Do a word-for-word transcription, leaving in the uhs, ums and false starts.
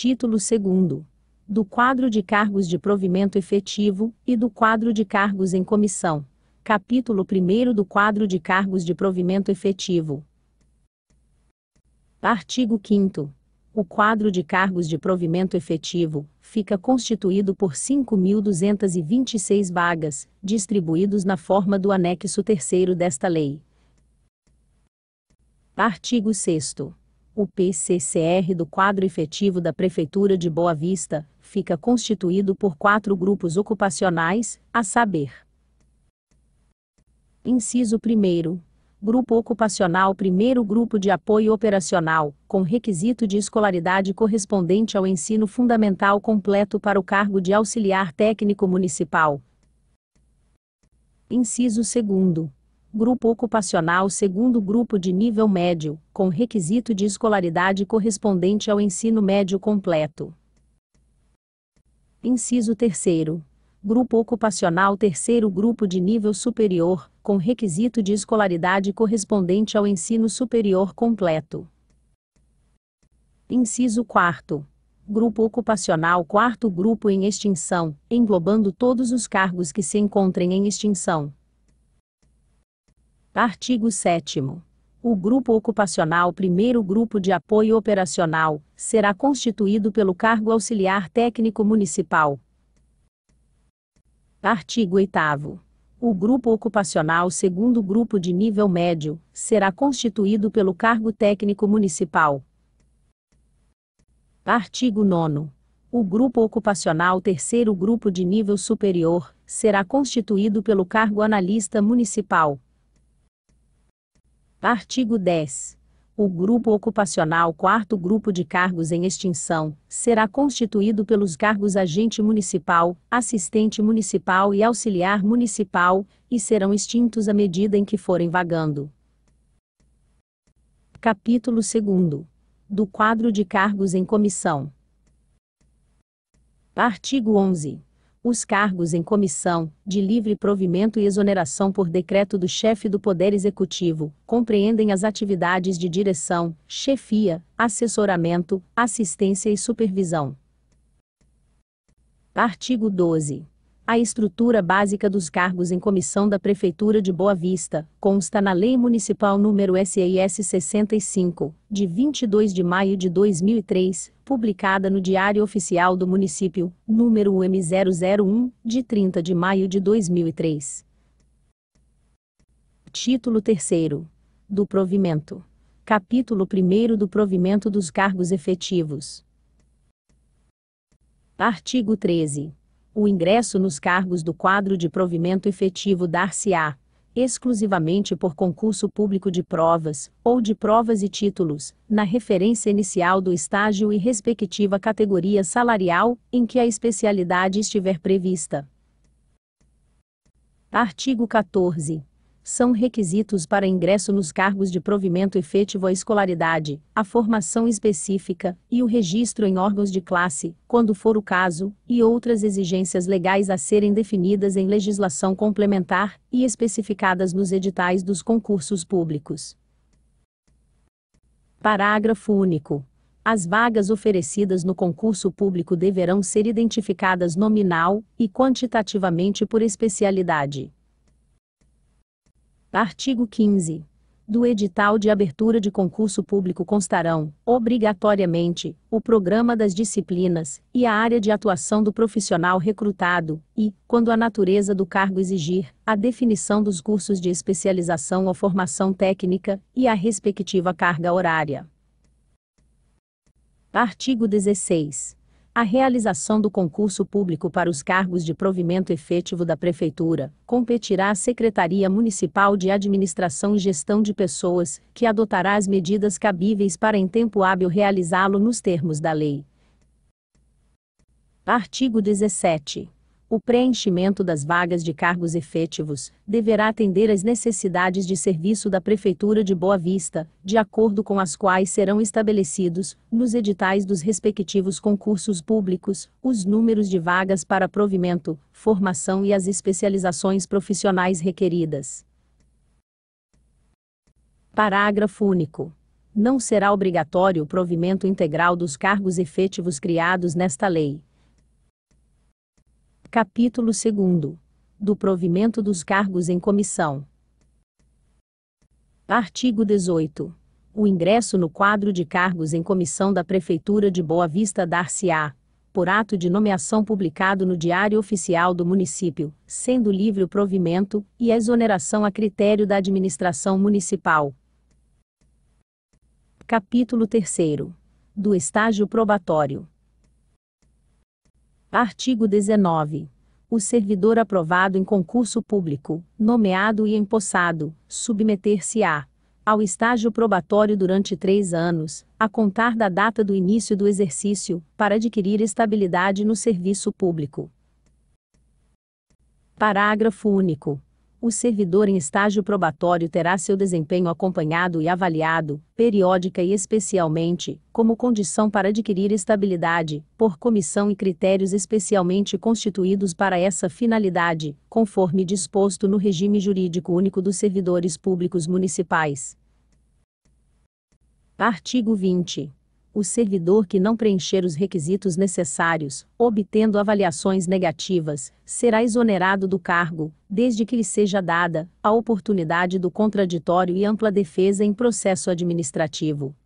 título segundo, do quadro de cargos de provimento efetivo, e do quadro de cargos em comissão, capítulo primeiro do quadro de cargos de provimento efetivo. Artigo quinto. O quadro de cargos de provimento efetivo fica constituído por cinco mil duzentas e vinte e seis vagas, distribuídos na forma do anexo terceiro desta lei. Artigo sexto. O P C C R do quadro efetivo da Prefeitura de Boa Vista fica constituído por quatro grupos ocupacionais, a saber. Inciso primeiro. Grupo ocupacional primeiro, grupo de apoio operacional, com requisito de escolaridade correspondente ao ensino fundamental completo para o cargo de auxiliar técnico municipal. Inciso segundo. Grupo ocupacional segundo, grupo de nível médio, com requisito de escolaridade correspondente ao ensino médio completo. Inciso terceiro. Grupo ocupacional terceiro, grupo de nível superior, com requisito de escolaridade correspondente ao ensino superior completo. Inciso quarto. Grupo ocupacional quarto, grupo em extinção, englobando todos os cargos que se encontrem em extinção. Artigo sétimo. O grupo ocupacional primeiro, grupo de apoio operacional, será constituído pelo cargo auxiliar técnico municipal. Artigo oitavo. O grupo ocupacional segundo, grupo de nível médio, será constituído pelo cargo técnico municipal. Artigo nono. O grupo ocupacional terceiro, grupo de nível superior, será constituído pelo cargo analista municipal. Artigo décimo. O grupo ocupacional quarto, grupo de cargos em extinção, será constituído pelos cargos agente municipal, assistente municipal e auxiliar municipal, e serão extintos à medida em que forem vagando. Capítulo segundo. Do quadro de cargos em comissão. Artigo onze. Os cargos em comissão, de livre provimento e exoneração por decreto do chefe do Poder Executivo, compreendem as atividades de direção, chefia, assessoramento, assistência e supervisão. Artigo doze. A estrutura básica dos cargos em comissão da Prefeitura de Boa Vista consta na Lei Municipal número S I S sessenta e cinco, de vinte e dois de maio de dois mil e três, publicada no Diário Oficial do Município, número U M zero zero um, de trinta de maio de dois mil e três. Título terceiro. Do provimento. Capítulo primeiro do provimento dos cargos efetivos. Artigo treze. O ingresso nos cargos do quadro de provimento efetivo dar-se-á exclusivamente por concurso público de provas, ou de provas e títulos, na referência inicial do estágio e respectiva categoria salarial, em que a especialidade estiver prevista. Artigo quatorze. São requisitos para ingresso nos cargos de provimento efetivo a escolaridade, a formação específica e o registro em órgãos de classe, quando for o caso, e outras exigências legais a serem definidas em legislação complementar e especificadas nos editais dos concursos públicos. Parágrafo único. As vagas oferecidas no concurso público deverão ser identificadas nominal e quantitativamente por especialidade. Artigo quinze. Do edital de abertura de concurso público constarão, obrigatoriamente, o programa das disciplinas e a área de atuação do profissional recrutado e, quando a natureza do cargo exigir, a definição dos cursos de especialização ou formação técnica e a respectiva carga horária. Artigo dezesseis. A realização do concurso público para os cargos de provimento efetivo da Prefeitura competirá à Secretaria Municipal de Administração e Gestão de Pessoas, que adotará as medidas cabíveis para em tempo hábil realizá-lo nos termos da lei. Artigo dezessete. O preenchimento das vagas de cargos efetivos deverá atender às necessidades de serviço da Prefeitura de Boa Vista, de acordo com as quais serão estabelecidos, nos editais dos respectivos concursos públicos, os números de vagas para provimento, formação e as especializações profissionais requeridas. Parágrafo único. não será obrigatório o provimento integral dos cargos efetivos criados nesta lei. Capítulo segundo. Do provimento dos cargos em comissão. Artigo dezoito. O ingresso no quadro de cargos em comissão da Prefeitura de Boa Vista dar-se-á por ato de nomeação publicado no Diário Oficial do município, sendo livre o provimento e a exoneração a critério da administração municipal. Capítulo terceiro. Do estágio probatório. Artigo dezenove. O servidor aprovado em concurso público, nomeado e empossado, submeter-se-á ao estágio probatório durante três anos, a contar da data do início do exercício, para adquirir estabilidade no serviço público. Parágrafo único. O servidor em estágio probatório terá seu desempenho acompanhado e avaliado, periódica e especialmente, como condição para adquirir estabilidade, por comissão e critérios especialmente constituídos para essa finalidade, conforme disposto no regime jurídico único dos servidores públicos municipais. Artigo vinte. O servidor que não preencher os requisitos necessários, obtendo avaliações negativas, será exonerado do cargo, desde que lhe seja dada a oportunidade do contraditório e ampla defesa em processo administrativo.